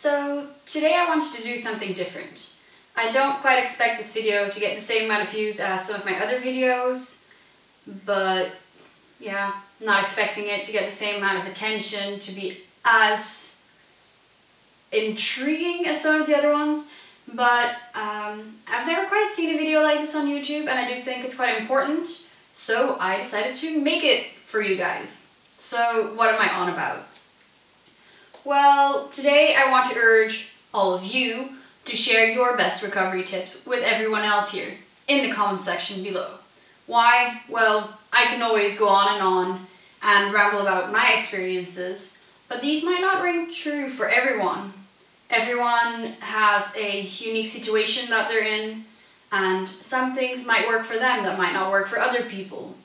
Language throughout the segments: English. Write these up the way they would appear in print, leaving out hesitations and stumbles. So today I wanted to do something different. I don't quite expect this video to get the same amount of views as some of my other videos, but yeah, not expecting it to get the same amount of attention, to be as intriguing as some of the other ones, but I've never quite seen a video like this on YouTube, and I do think it's quite important, so I decided to make it for you guys. So what am I on about? Well, today I want to urge all of you to share your best recovery tips with everyone else here in the comment section below. Why? Well, I can always go on and ramble about my experiences, but these might not ring true for everyone. Everyone has a unique situation that they're in, and some things might work for them that might not work for other people.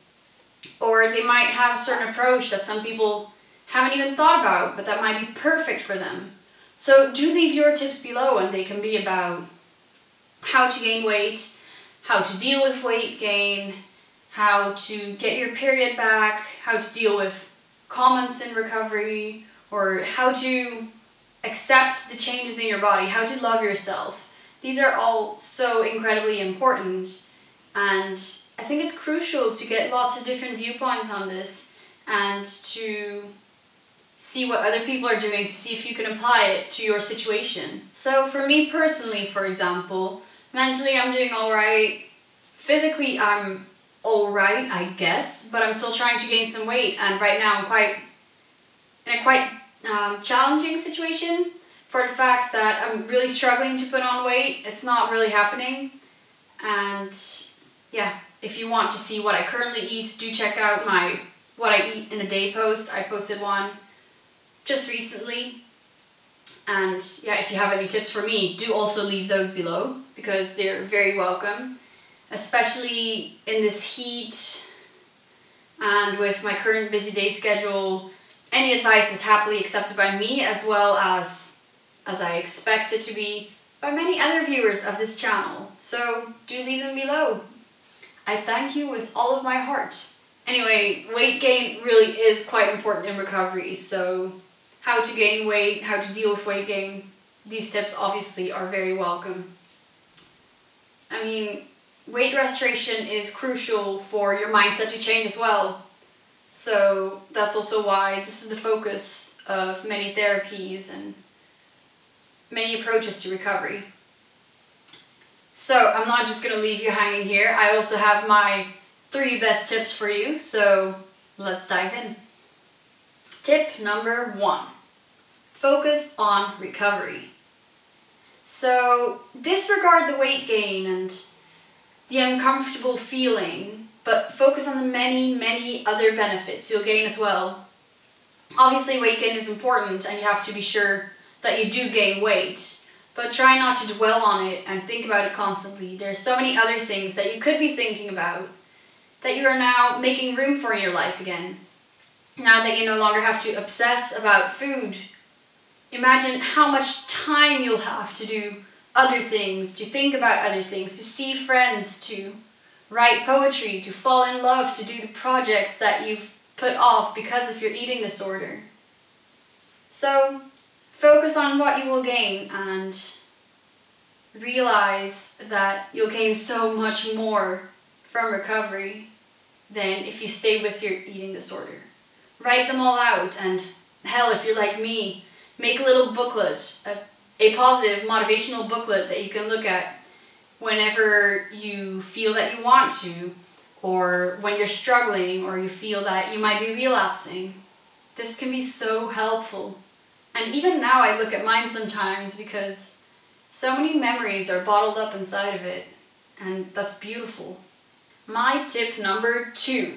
Or they might have a certain approach that some people haven't even thought about, but that might be perfect for them. So do leave your tips below, and they can be about how to gain weight, how to deal with weight gain, how to get your period back, how to deal with comments in recovery, or how to accept the changes in your body, how to love yourself. These are all so incredibly important, and I think it's crucial to get lots of different viewpoints on this and to see what other people are doing to see if you can apply it to your situation. So for me personally, for example, mentally I'm doing alright, physically I'm alright, I guess, but I'm still trying to gain some weight, and right now I'm in a quite challenging situation for the fact that I'm really struggling to put on weight. It's not really happening, and yeah, if you want to see what I currently eat, do check out my What I Eat in a Day post. I posted one just recently, and yeah, if you have any tips for me, do also leave those below, because they're very welcome, especially in this heat and with my current busy day schedule. Any advice is happily accepted by me, as well as I expect it to be by many other viewers of this channel, so do leave them below. I thank you with all of my heart. Anyway, weight gain really is quite important in recovery, so how to gain weight, how to deal with weight gain, these tips obviously are very welcome. I mean, weight restoration is crucial for your mindset to change as well, so that's also why this is the focus of many therapies and many approaches to recovery. So I'm not just going to leave you hanging here. I also have my 3 best tips for you, so let's dive in. Tip number 1. Focus on recovery. So disregard the weight gain and the uncomfortable feeling, but focus on the many, many other benefits you'll gain as well. Obviously weight gain is important, and you have to be sure that you do gain weight, but try not to dwell on it and think about it constantly. There's so many other things that you could be thinking about that you are now making room for in your life again, now that you no longer have to obsess about food. Imagine how much time you'll have to do other things, to think about other things, to see friends, to write poetry, to fall in love, to do the projects that you've put off because of your eating disorder. So focus on what you will gain, and realize that you'll gain so much more from recovery than if you stay with your eating disorder. Write them all out, and hell, if you're like me, make a little booklet, a positive motivational booklet that you can look at whenever you feel that you want to, or when you're struggling, or you feel that you might be relapsing. This can be so helpful. And even now I look at mine sometimes, because so many memories are bottled up inside of it, and that's beautiful. My tip number 2.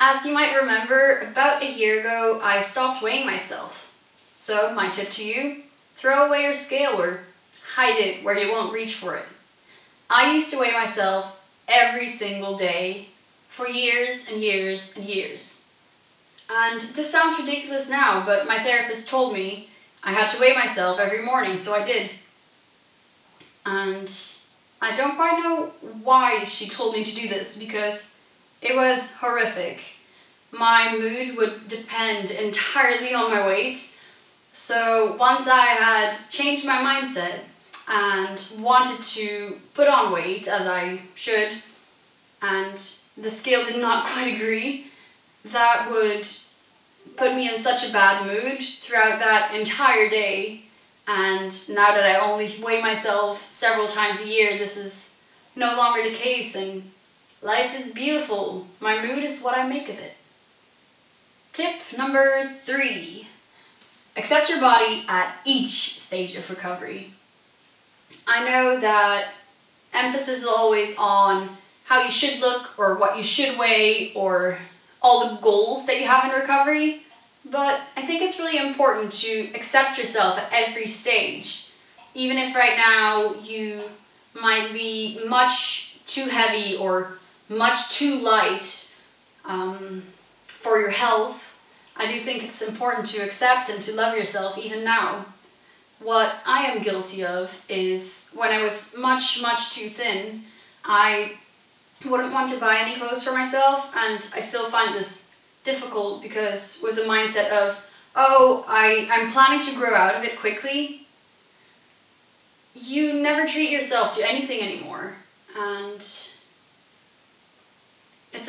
As you might remember, about a year ago I stopped weighing myself. So my tip to you, throw away your scale or hide it where you won't reach for it. I used to weigh myself every single day for years and years and years. And this sounds ridiculous now, but my therapist told me I had to weigh myself every morning, so I did. And I don't quite know why she told me to do this, because it was horrific. My mood would depend entirely on my weight, So once I had changed my mindset and wanted to put on weight, as I should, and the scale did not quite agree, that would put me in such a bad mood throughout that entire day. And now that I only weigh myself several times a year, this is no longer the case, and life is beautiful. My mood is what I make of it. Tip number 3. Accept your body at each stage of recovery. I know that emphasis is always on how you should look or what you should weigh or all the goals that you have in recovery, but I think it's really important to accept yourself at every stage. Even if right now you might be much too heavy or much too light for your health, I do think it's important to accept and to love yourself even now. What I am guilty of is when I was much, much too thin, I wouldn't want to buy any clothes for myself, and I still find this difficult because with the mindset of, oh, I'm planning to grow out of it quickly, you never treat yourself to anything anymore. And it's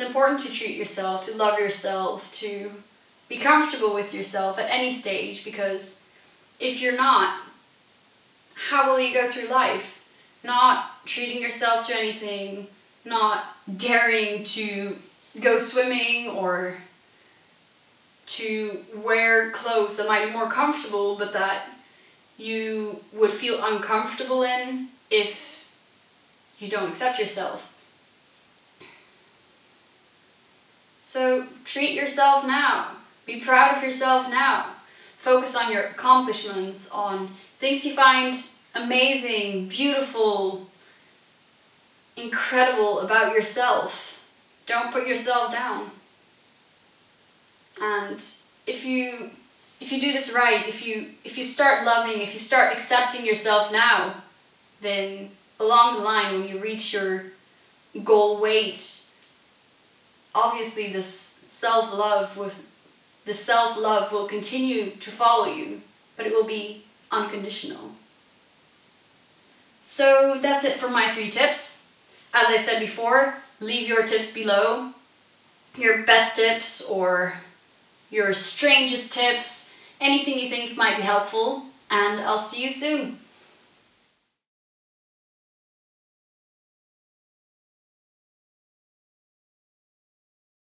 important to treat yourself, to love yourself, to be comfortable with yourself at any stage, because if you're not, how will you go through life? Not treating yourself to anything, not daring to go swimming or to wear clothes that might be more comfortable but that you would feel uncomfortable in if you don't accept yourself. So treat yourself now. Be proud of yourself now. Focus on your accomplishments, on things you find amazing, beautiful, incredible about yourself. Don't put yourself down. And if you do this right, if you start loving, if you start accepting yourself now, then along the line when you reach your goal weight, obviously this self-love will continue to follow you, but it will be unconditional. So that's it for my 3 tips. As I said before, leave your tips below. Your best tips or your strangest tips, anything you think might be helpful, and I'll see you soon.